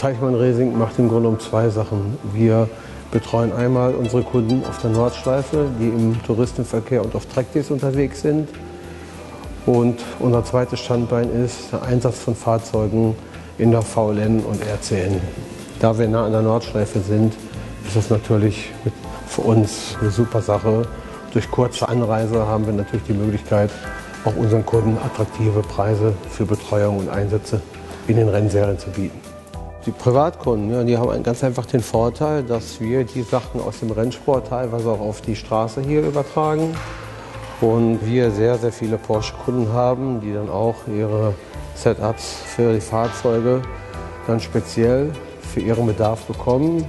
Teichmann Racing macht im Grunde um zwei Sachen. Wir betreuen einmal unsere Kunden auf der Nordschleife, die im Touristenverkehr und auf Trackdays unterwegs sind. Und unser zweites Standbein ist der Einsatz von Fahrzeugen in der VLN und RCN. Da wir nah an der Nordschleife sind, ist das natürlich für uns eine super Sache. Durch kurze Anreise haben wir natürlich die Möglichkeit, auch unseren Kunden attraktive Preise für Betreuung und Einsätze in den Rennserien zu bieten. Die Privatkunden, ja, die haben ganz einfach den Vorteil, dass wir die Sachen aus dem Rennsport teilweise auch auf die Straße hier übertragen. Und wir sehr, sehr viele Porsche-Kunden haben, die dann auch ihre Setups für die Fahrzeuge dann speziell für ihren Bedarf bekommen.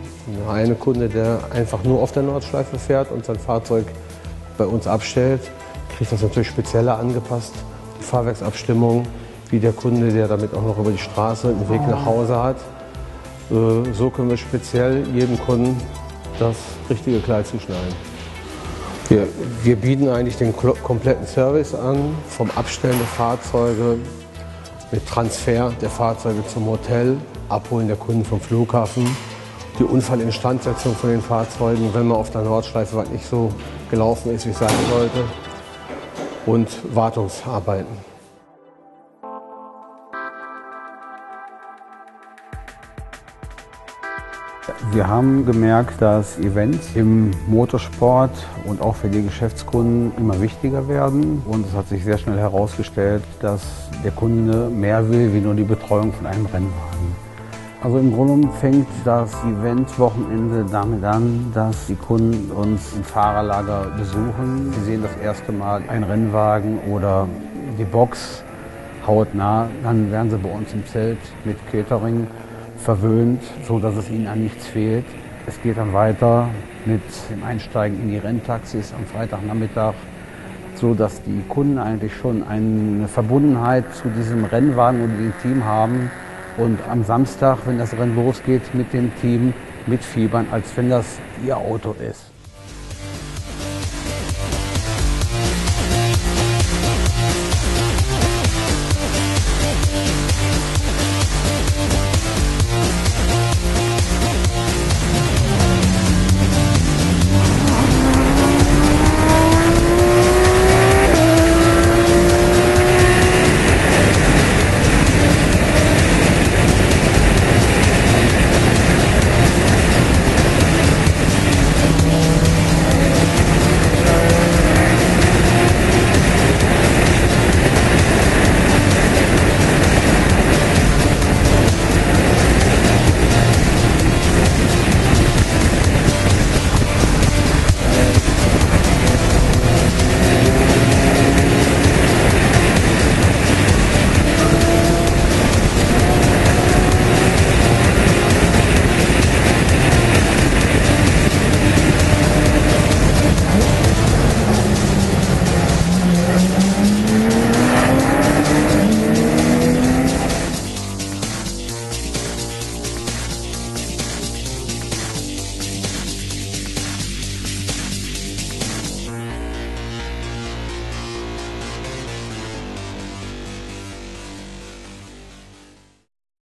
Eine Kunde, der einfach nur auf der Nordschleife fährt und sein Fahrzeug bei uns abstellt, kriegt das natürlich spezieller angepasst. Die Fahrwerksabstimmung, wie der Kunde, der damit auch noch über die Straße einen Weg nach Hause hat. So können wir speziell jedem Kunden das richtige Kleid zuschneiden. Wir bieten eigentlich den kompletten Service an, vom Abstellen der Fahrzeuge, mit Transfer der Fahrzeuge zum Hotel, Abholen der Kunden vom Flughafen, die Unfallinstandsetzung von den Fahrzeugen, wenn man auf der Nordschleife was nicht so gelaufen ist, wie es sein sollte, und Wartungsarbeiten. Wir haben gemerkt, dass Events im Motorsport und auch für die Geschäftskunden immer wichtiger werden. Und es hat sich sehr schnell herausgestellt, dass der Kunde mehr will, wie nur die Betreuung von einem Rennwagen. Also im Grunde fängt das Eventwochenende damit an, dass die Kunden uns im Fahrerlager besuchen. Sie sehen das erste Mal einen Rennwagen oder die Box hautnah. Dann werden sie bei uns im Zelt mit Catering verwöhnt, so dass es ihnen an nichts fehlt. Es geht dann weiter mit dem Einsteigen in die Renntaxis am Freitagnachmittag, so dass die Kunden eigentlich schon eine Verbundenheit zu diesem Rennwagen und dem Team haben und am Samstag, wenn das Rennen losgeht, mit dem Team mitfiebern, als wenn das ihr Auto ist.